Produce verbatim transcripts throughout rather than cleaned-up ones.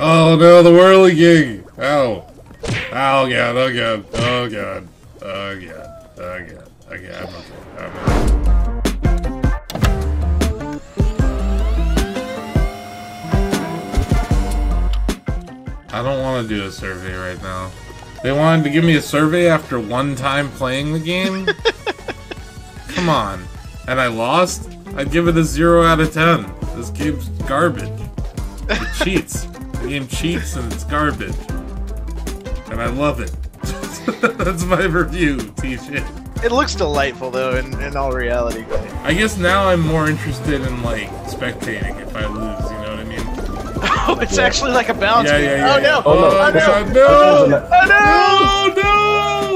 Oh no, the whirligig! Ow! Ow, God, oh God, oh God, oh God, oh God, okay, I'm okay, I'm okay. I don't want to do a survey right now. They wanted to give me a survey after one time playing the game? Come on. And I lost? I'd give it a zero out of ten. This game's garbage. It cheats. The game cheats and it's garbage. And I love it. That's my review, T J. It looks delightful, though, in, in all reality. I guess now I'm more interested in, like, spectating if I lose, you know? Oh, it's yeah. actually like a balance yeah, yeah, yeah, oh, yeah. No. Oh, no. Oh, no. No. No. Oh, no. No.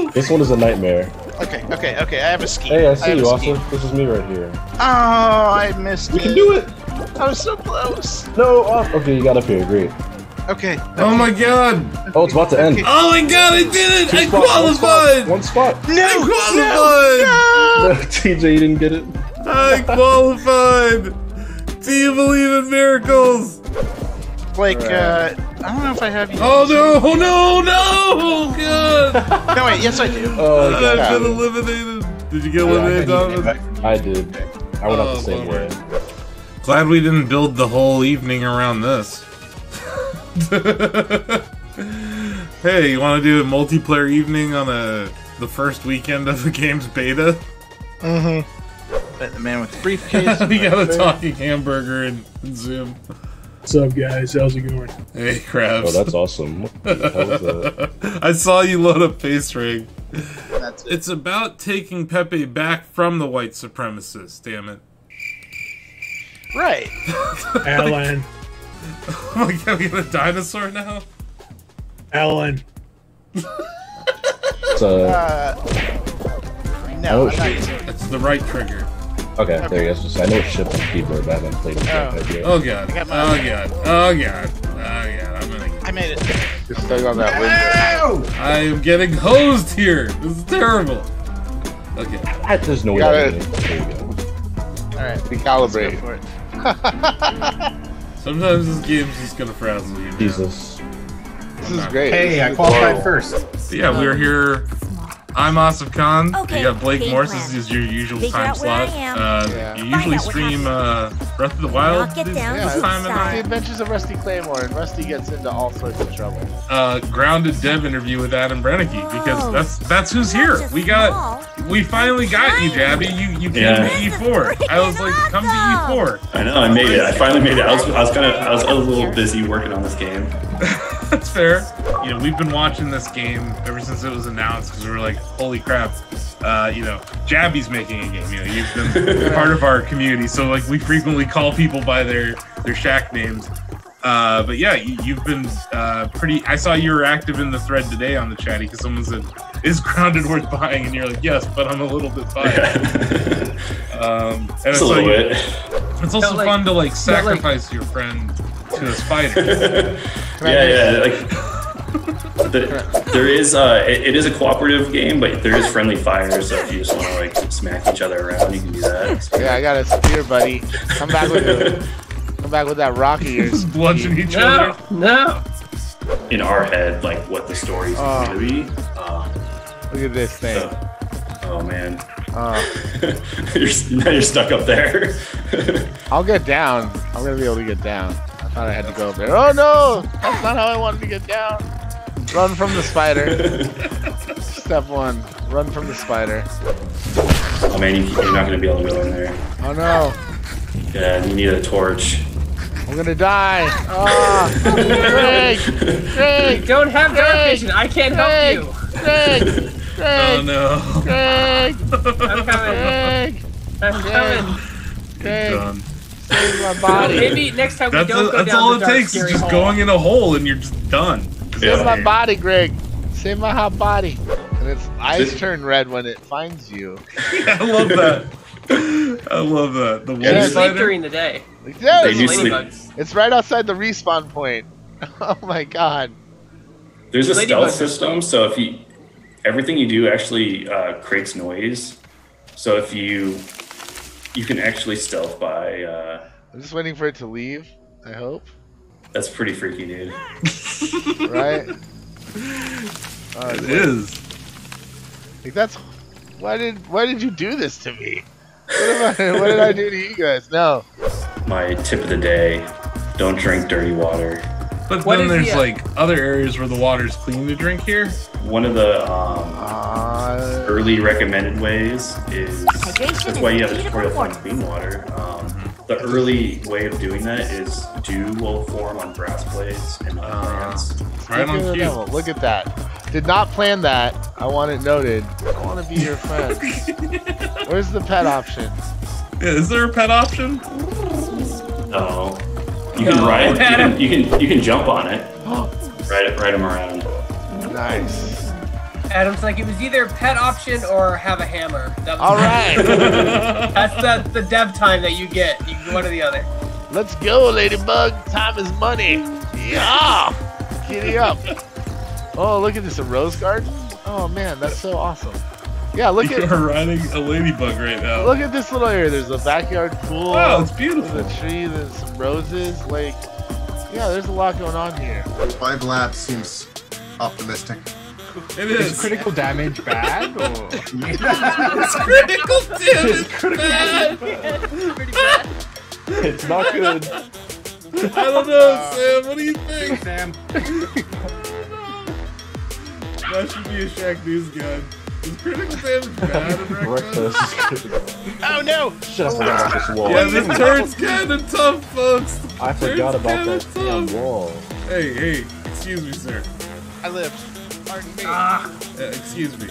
No. This one is a nightmare. Okay, okay, okay. I have a scheme. Hey, I see I you, Asif. This is me right here. Oh, I missed you. You can do it. I was so close. No. Oh, okay, you got up here. Great. Okay. okay. Oh, my God. Okay. Oh, it's about to end. Okay. Oh, my God. I did it. Two I spots, qualified. One spot. One spot. No. I qualified. No. No. T J, you didn't get it. I qualified. Do you believe in miracles? Like, right. uh, I don't know if I have you. Oh no, oh no, no! Oh god! No, wait, yes I do. Oh, god. I've been eliminated. Did you get eliminated, Donovan? I did. I went oh, up the same way. Glad we didn't build the whole evening around this. Hey, you want to do a multiplayer evening on a, the first weekend of the game's beta? Mm-hmm. Bet the man with the briefcase. We got a talking hamburger and, and Zoom. What's up, guys? How's it going? Hey, Krabs. Oh, that's awesome. What the hell is that? I saw you load up Face Rig. That's it. It's about taking Pepe back from the white supremacists, damn it. Right. Alan. Oh my god, we got a dinosaur now? Alan. It's a... Uh, no, oh, I'm not using it. It's the right trigger. Okay, okay, there you go. I know it's shipped to keyboard, but I haven't played it yet. Oh. oh god. Oh god. Oh god. Oh god. I'm gonna I made it. Just stuck on that no! window. I am getting hosed here. This is terrible. Okay. I, there's no way. There you go. Alright. Recalibrate. For it. Sometimes this game's just gonna frazzle you. Jesus. This is great. Hey, this I qualified cool. first. But yeah, we were here. I'm Asif Khan. Okay, you got Blake Morse as your usual Figure time slot. Uh, yeah. You usually stream uh, Breath of the Wild this, this yeah, time of night. The Adventures of Rusty Claymore, and Rusty gets into all sorts of trouble. Uh, grounded dev interview with Adam Brennicky because that's that's who's here. We got we finally got you, Jabby. You you came yeah. to E four. I was like, come to E four. I know. I made it. I finally made it. I was I was kind of I was a little busy working on this game. That's fair. You know, we've been watching this game ever since it was announced because we were like, holy crap, uh, you know, Jabby's making a game. You know, you've been part of our community, so like we frequently call people by their their shack names. Uh, but yeah, you, you've been uh, pretty. I saw you were active in the thread today on the chatty because someone said, "Is Grounded worth buying?" And you're like, "Yes, but I'm a little bit biased." um, and it's a little bit. It's also like, fun to like sacrifice like your friend to this fighter. Yeah, yeah, like. The, there is uh, it, it is a cooperative game, but there is friendly fire, so if you just want to like smack each other around, you can do that. Yeah, I got a spear, buddy. Come back with the, come back with that rock of yours. Bludgeon each no, other. No. In our head, like what the story's oh. gonna be. Um, Look at this thing. So, oh man. Oh. you're, now you're stuck up there. I'll get down. I'm gonna be able to get down. I thought I had to go up there. Oh no! That's not how I wanted to get down. Run from the spider. Step one. Run from the spider. Oh man, you, you're not gonna be able to go in there. Oh no. Yeah, you need a torch. I'm gonna die. Oh, Greg, Greg, don't have Greg, dark vision. I can't Greg, help you. Greg, Greg, oh no. Greg, I'm coming. Greg, I'm coming. Greg, save my body. Maybe next time that's we don't a, go that's down all the it dark, takes is just hole. Going in a hole and you're just done. Save yeah. my body, Greg. Save my hot body. And its eyes turn red when it finds you. Yeah, I love that. I love that. The yeah, sleep during the day. Yeah, it's, it's right outside the respawn point. Oh my god. There's a stealth system, so if you everything you do actually uh, creates noise. So if you you can actually stealth by. Uh, I'm just waiting for it to leave. I hope. That's pretty freaky, dude. Right? Uh, it is. Like, that's why did why did you do this to me? What, am I, what did I do to you guys? No. My tip of the day: don't drink dirty water. But what then there's the, like other areas where the water's clean to drink here. One of the um, uh, early recommended ways is that's why you have a tutorial on clean water. Um, The early way of doing that is dual form on brass plates and on uh, plants. Right on cue. Look at that. Did not plan that. I want it noted. I want to be your friend. Where's the pet option? Yeah, is there a pet option? No. You can ride it. You can, you can you can jump on it. Ride it. Ride him around. Nice. Adam's like, it was either pet option or have a hammer. That was all right. That's the, the dev time that you get. You can go one or the other. Let's go, Ladybug. Time is money. Yeah. Giddy up. Oh, look at this. A rose garden? Oh, man. That's so awesome. Yeah, look you at... You're riding a ladybug right now. Look at this little area. There's a backyard pool. Oh, it's beautiful. There's a tree. There's some roses. Like, yeah, there's a lot going on here. Five laps seems optimistic. It is. Is critical damage bad? Or? It's critical damage it's critical bad. Damage bad. It's pretty bad. It's not good. I don't know, uh, Sam. What do you think, Sam? That should be a Shacknews gun. Is critical damage bad in Reckless? Oh no! Shut up, oh, this wall. Yeah, this turn's kinda tough, folks. The I forgot about that damn wall. Hey, hey, excuse me, sir. I lived. Pardon me. Ah, uh, excuse me.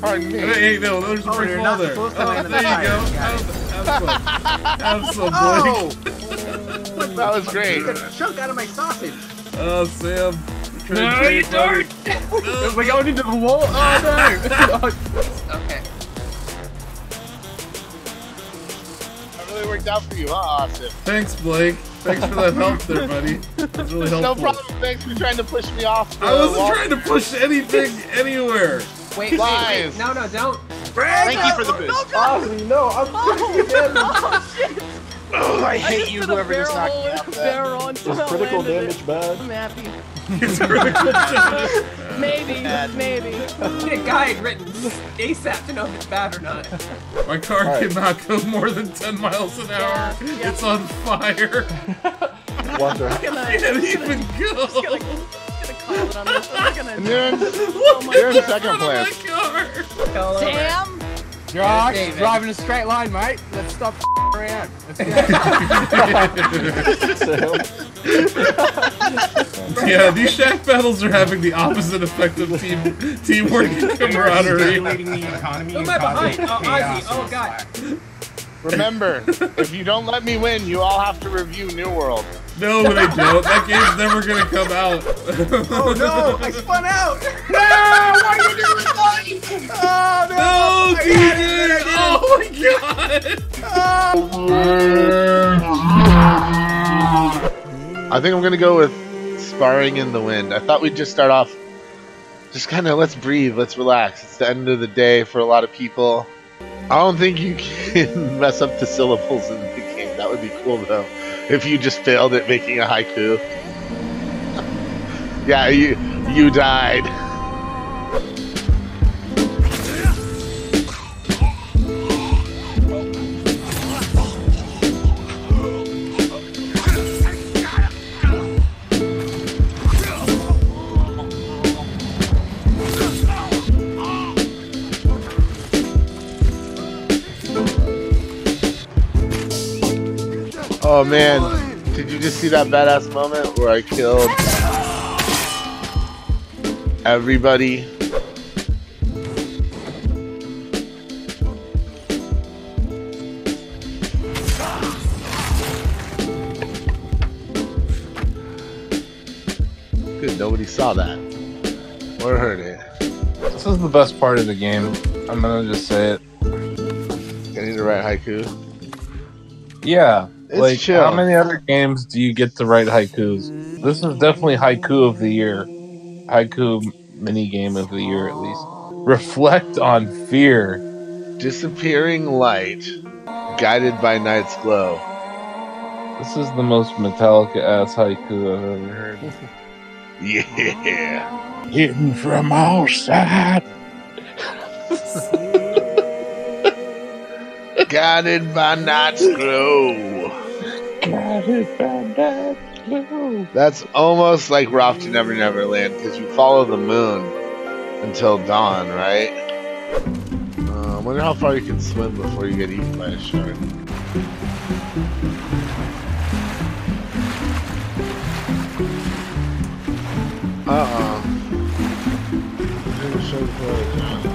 Pardon me. Hey, no, there's a brick wall there. Oh, there you go. Have some. Have some, Blake. That was great. Took a chunk out of my sausage. Oh, Sam. No, you don't. We're going into the wall. Oh, no. Okay. That really worked out for you, huh, Austin? Thanks, Blake. Thanks for that help there, buddy. That's really helpful. No problem. Thanks for trying to push me off. I wasn't wall. trying to push anything anywhere. Wait, wait, wait. No, no, don't. Brad, Thank no, you for the boost. Oh, no, I'm oh, kidding. Oh, shit. Oh, I hate I you, whoever just knocked me out. Barrel Is critical damage bad? I'm happy. It's critical damage. Maybe, bad. maybe. Get a guide written ASAP to know if it's bad or not. My car right. cannot go more than ten miles an hour. Yeah, yeah. It's on fire. Water. I can't even go. I'm just gonna, gonna call it on this. I'm gonna You're in oh second place. Damn. You're yeah, driving a straight line, mate. Let's stop around. Let's yeah, these shack battles are having the opposite effect of team teamwork and camaraderie. The economy Who am I behind? Oh, Ozzy. Oh, God. Remember, if you don't let me win, you all have to review New World. No, they don't. That game's never going to come out. Oh, no. I spun out. No! Why are you doing that? Oh, no. No, T J. Oh, my God. Oh. I think I'm going to go with sparring in the wind. I thought we'd just start off just kind of let's breathe. Let's relax. It's the end of the day for a lot of people. I don't think you can mess up the syllables in the game. That would be cool, though, if you just failed at making a haiku. Yeah, you you died. Oh man, did you just see that badass moment where I killed everybody? Good, nobody saw that or heard it. This is the best part of the game. I'm gonna just say it. I need to write haiku. Yeah. It's like, chill. How many other games do you get to write haikus? This is definitely haiku of the year. Haiku minigame of the year, at least. Reflect on fear. Disappearing light, guided by night's glow. This is the most Metallica-ass haiku I've ever heard. Yeah. Hidden from all sides. Guided by night's glow. Guided by night's glow. That's almost like Ralph to Never Never Land, because you follow the moon until dawn, right? Uh, I wonder how far you can swim before you get eaten by a shark. Uh-oh.